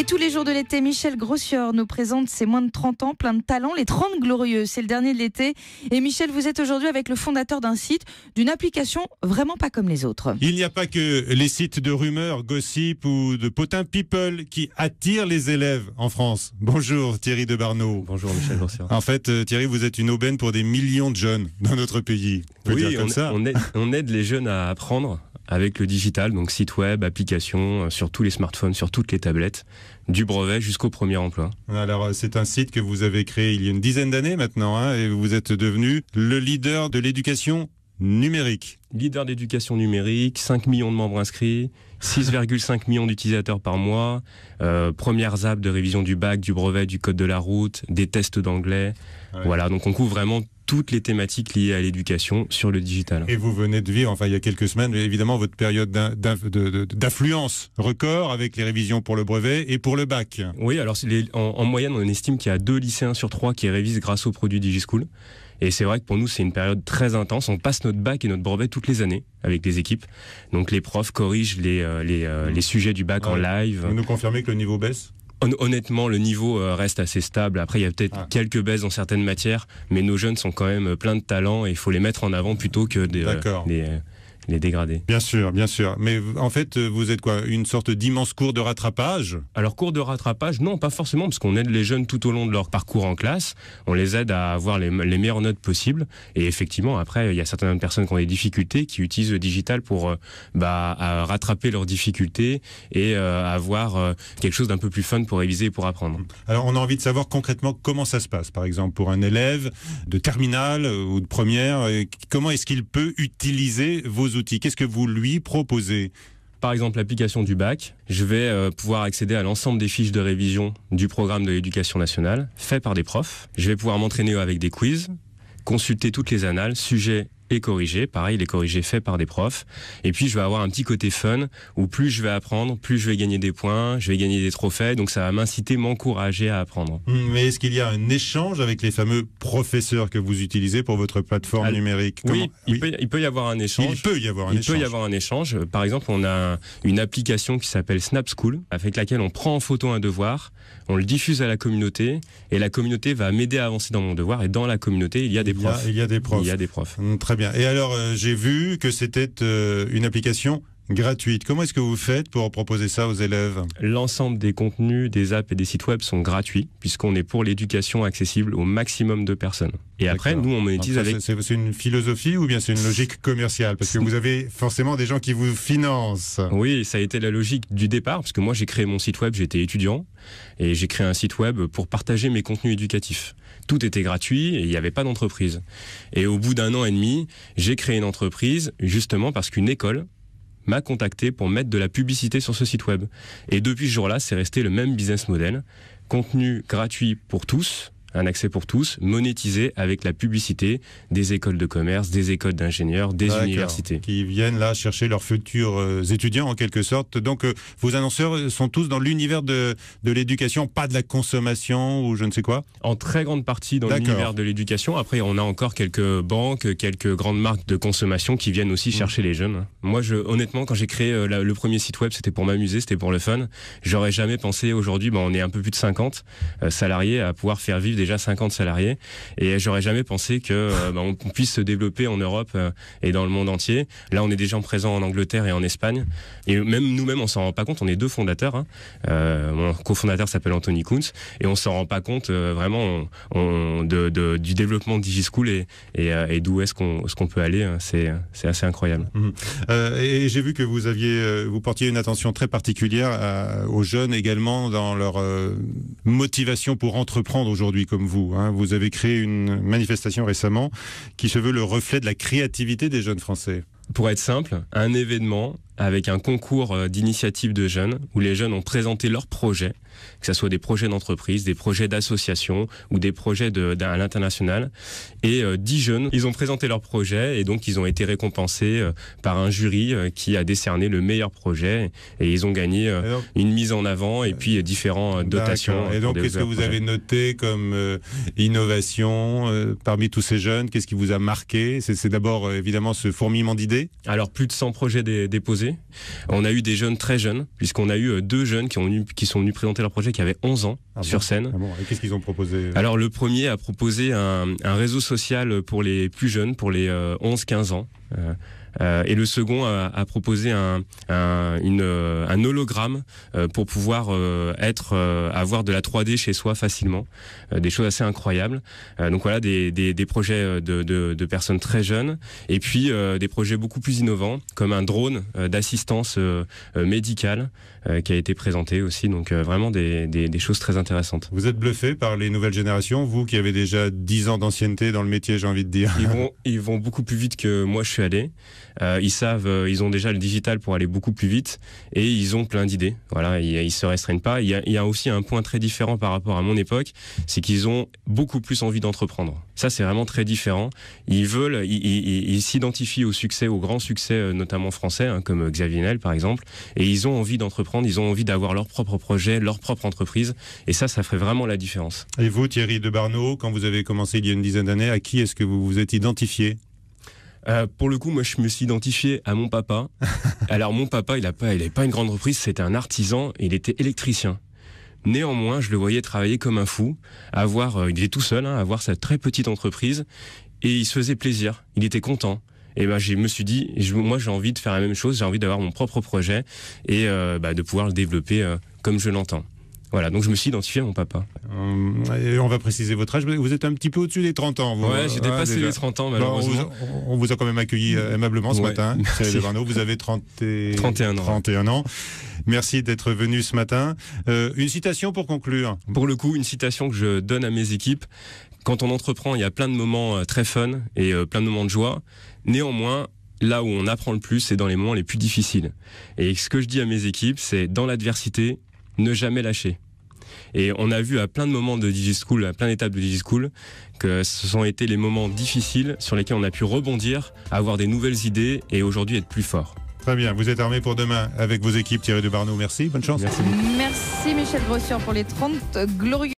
Et tous les jours de l'été, Michel Grossiord nous présente ses moins de 30 ans, plein de talents, les 30 glorieux. C'est le dernier de l'été. Et Michel, vous êtes aujourd'hui avec le fondateur d'un site, d'une application vraiment pas comme les autres. Il n'y a pas que les sites de rumeurs, gossip ou de potins people qui attirent les élèves en France. Bonjour Thierry Debarnot. Bonjour Michel Grossiord. En fait, Thierry, vous êtes une aubaine pour des millions de jeunes dans notre pays. Oui, on aide les jeunes à apprendre avec le digital, donc site web, application, sur tous les smartphones, sur toutes les tablettes, du brevet jusqu'au premier emploi. Alors c'est un site que vous avez créé il y a une dizaine d'années maintenant, hein, et vous êtes devenu le leader de l'éducation numérique. Leader d'éducation numérique, 5 millions de membres inscrits, 6,5 millions d'utilisateurs par mois, premières apps de révision du bac, du brevet, du code de la route, des tests d'anglais. Ouais. Voilà, donc on couvre vraiment toutes les thématiques liées à l'éducation sur le digital. Et vous venez de vivre, enfin il y a quelques semaines, évidemment, votre période d'affluence record avec les révisions pour le brevet et pour le bac. Oui, alors en moyenne, on estime qu'il y a 2 lycéens sur 3 qui révisent grâce au produit DigiSchool. Et c'est vrai que pour nous, c'est une période très intense. On passe notre bac et notre brevet toutes les années avec les équipes. Donc les profs corrigent les sujets du bac en live. Vous nous confirmez que le niveau baisse ? Honnêtement, le niveau reste assez stable. Après, il y a peut-être quelques baisses dans certaines matières, mais nos jeunes sont quand même pleins de talent et il faut les mettre en avant plutôt que les dégrader. Bien sûr, bien sûr. Mais en fait, vous êtes quoi? Une sorte d'immense cours de rattrapage? Alors, cours de rattrapage, non, pas forcément, parce qu'on aide les jeunes tout au long de leur parcours en classe. On les aide à avoir les meilleures notes possibles. Et effectivement, après, il y a certaines personnes qui ont des difficultés, qui utilisent le digital pour à rattraper leurs difficultés et avoir quelque chose d'un peu plus fun pour réviser et pour apprendre. Alors, on a envie de savoir concrètement comment ça se passe. Par exemple, pour un élève de terminale ou de première, comment est-ce qu'il peut utiliser vos outils? Qu'est-ce que vous lui proposez? Par exemple, l'application du bac, je vais pouvoir accéder à l'ensemble des fiches de révision du programme de l'éducation nationale, fait par des profs. Je vais pouvoir m'entraîner avec des quiz, consulter toutes les annales, sujets et corrigés. Pareil, les corrigés faits par des profs. Et puis, je vais avoir un petit côté fun, où plus je vais apprendre, plus je vais gagner des points, je vais gagner des trophées, donc ça va m'inciter, m'encourager à apprendre. Mais est-ce qu'il y a un échange avec les fameux professeurs que vous utilisez pour votre plateforme numérique? Oui, il peut y avoir un échange. Il peut y avoir un échange. Par exemple, on a une application qui s'appelle SnapSchool, avec laquelle on prend en photo un devoir, on le diffuse à la communauté, et la communauté va m'aider à avancer dans mon devoir, et dans la communauté, il y a des profs. Très bien. Et alors, j'ai vu que c'était une application gratuite. Comment est-ce que vous faites pour proposer ça aux élèves? L'ensemble des contenus, des apps et des sites web sont gratuits, puisqu'on est pour l'éducation accessible au maximum de personnes. Et après, nous, on monétise avec... C'est une philosophie ou bien c'est une logique commerciale? Parce que vous avez forcément des gens qui vous financent. Oui, ça a été la logique du départ, parce que moi, j'ai créé mon site web, j'étais étudiant, et j'ai créé un site web pour partager mes contenus éducatifs. Tout était gratuit et il n'y avait pas d'entreprise. Et au bout d'1 an et demi, j'ai créé une entreprise, justement parce qu'une école m'a contacté pour mettre de la publicité sur ce site web. Et depuis ce jour-là, c'est resté le même business model. Contenu gratuit pour tous, un accès pour tous, monétisé avec la publicité des écoles de commerce, des écoles d'ingénieurs, des universités. Qui viennent là chercher leurs futurs étudiants en quelque sorte. Donc vos annonceurs sont tous dans l'univers de l'éducation, pas de la consommation ou je ne sais quoi? En très grande partie dans l'univers de l'éducation. Après on a encore quelques banques, quelques grandes marques de consommation qui viennent aussi chercher les jeunes. Moi honnêtement quand j'ai créé le premier site web, c'était pour m'amuser, c'était pour le fun. J'aurais jamais pensé aujourd'hui, on est un peu plus de 50 salariés à pouvoir faire vivre déjà 50 salariés et j'aurais jamais pensé qu'on puisse se développer en Europe et dans le monde entier. Là on est déjà présent en Angleterre et en Espagne et même nous-mêmes on s'en rend pas compte, on est 2 fondateurs, hein. Mon cofondateur s'appelle Anthony Kuntz et on s'en rend pas compte vraiment du développement de DigiSchool et d'où est-ce qu'on peut aller, hein. C'est assez incroyable. Et j'ai vu que vous portiez une attention très particulière aux jeunes également dans leur motivation pour entreprendre aujourd'hui. Comme vous, hein. Vous avez créé une manifestation récemment qui se veut le reflet de la créativité des jeunes Français. Pour être simple, un événement avec un concours d'initiatives de jeunes où les jeunes ont présenté leurs projets, que ce soit des projets d'entreprise, des projets d'association ou des projets à l'international. Et 10 jeunes, ils ont présenté leurs projets et donc ils ont été récompensés par un jury qui a décerné le meilleur projet et ils ont gagné une mise en avant et puis différentes dotations. Et donc qu'est-ce que vous avez noté comme innovation parmi tous ces jeunes? Qu'est-ce qui vous a marqué? C'est d'abord évidemment ce fourmillement d'idées. Alors plus de 100 projets déposés. projet. On a eu des jeunes très jeunes, puisqu'on a eu deux jeunes qui sont venus présenter leur projet, qui avaient 11 ans sur scène. Ah bon, et qu'est-ce qu'ils ont proposé? Alors le premier a proposé un réseau social pour les plus jeunes, pour les 11-15 ans. Et le second a proposé un hologramme pour pouvoir avoir de la 3D chez soi facilement, des choses assez incroyables. Donc voilà des projets de personnes très jeunes, et puis des projets beaucoup plus innovants comme un drone d'assistance médicale qui a été présenté aussi. Donc vraiment des choses très intéressantes. Vous êtes bluffé par les nouvelles générations, vous qui avez déjà 10 ans d'ancienneté dans le métier, j'ai envie de dire. Ils vont beaucoup plus vite que moi je suis allé. Ils ont déjà le digital pour aller beaucoup plus vite, et ils ont plein d'idées. Voilà, ils se restreignent pas. Il y a aussi un point très différent par rapport à mon époque, c'est qu'ils ont beaucoup plus envie d'entreprendre. Ça, c'est vraiment très différent. Ils s'identifient au succès, au grand succès, notamment français, hein, comme Xavier Niel par exemple, et ils ont envie d'entreprendre, ils ont envie d'avoir leur propre projet, leur propre entreprise, et ça ferait vraiment la différence. Et vous, Thierry Debarnot, quand vous avez commencé il y a une dizaine d'années, à qui est-ce que vous vous êtes identifié? Pour le coup, moi, je me suis identifié à mon papa. Alors, mon papa, il n'avait pas une grande reprise, c'était un artisan, il était électricien. Néanmoins, je le voyais travailler comme un fou, il était tout seul, hein, avoir sa très petite entreprise, et il se faisait plaisir, il était content. Et ben, je me suis dit, moi, j'ai envie de faire la même chose, j'ai envie d'avoir mon propre projet, et de pouvoir le développer comme je l'entends. Voilà, donc je me suis identifié à mon papa. Et on va préciser votre âge, vous êtes un petit peu au-dessus des 30 ans. Vous, ouais, j'ai dépassé les 30 ans, malheureusement. Bon, on vous a quand même accueilli aimablement ce matin. Thierry Debarnot, vous avez 31 ans. Merci d'être venu ce matin. Une citation pour conclure. Pour le coup, une citation que je donne à mes équipes. Quand on entreprend, il y a plein de moments très fun et plein de moments de joie. Néanmoins, là où on apprend le plus, c'est dans les moments les plus difficiles. Et ce que je dis à mes équipes, c'est dans l'adversité, ne jamais lâcher. Et on a vu à plein de moments de DigiSchool, à plein d'étapes de DigiSchool, que ce sont été les moments difficiles sur lesquels on a pu rebondir, avoir des nouvelles idées et aujourd'hui être plus fort. Très bien, vous êtes armés pour demain avec vos équipes, Thierry Debarnot. Merci, bonne chance. Merci, Michel Grossiord pour les 30 glorieux.